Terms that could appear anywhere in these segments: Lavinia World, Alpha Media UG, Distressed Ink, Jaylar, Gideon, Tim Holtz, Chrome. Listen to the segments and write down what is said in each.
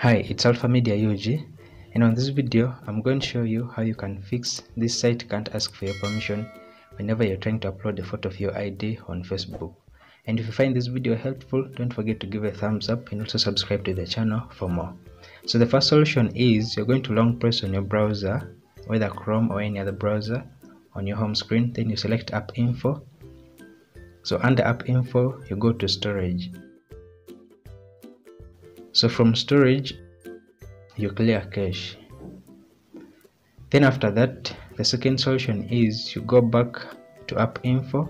Hi, it's Alpha Media UG, and on this video I'm going to show you how you can fix this site can't ask for your permission whenever you're trying to upload a photo of your ID on Facebook. And if you find this video helpful, don't forget to give a thumbs up and also subscribe to the channel for more. So the first solution is you're going to long press on your browser, whether Chrome or any other browser, on your home screen. Then you select App Info. So under App Info you go to Storage. So from storage, you clear cache. Then after that, the second solution is you go back to App Info,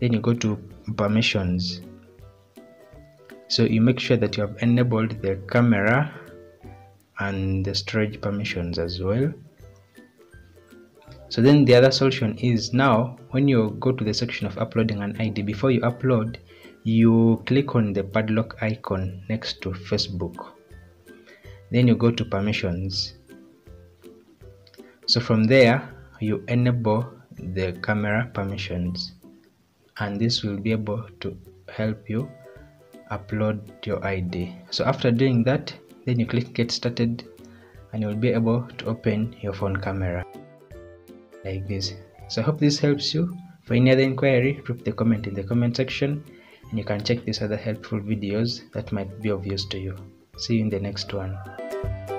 then you go to Permissions. So you make sure that you have enabled the camera and the storage permissions as well. So then the other solution is, now when you go to the section of uploading an ID, before you upload, you click on the padlock icon next to Facebook. Then you go to Permissions. So from there you enable the camera permissions, and this will be able to help you upload your ID. So after doing that, then you click Get Started, and you'll be able to open your phone camera like this. So I hope this helps you. For any other inquiry, drop the comment in the comment section, and you can check these other helpful videos that might be of use to you. See you in the next one.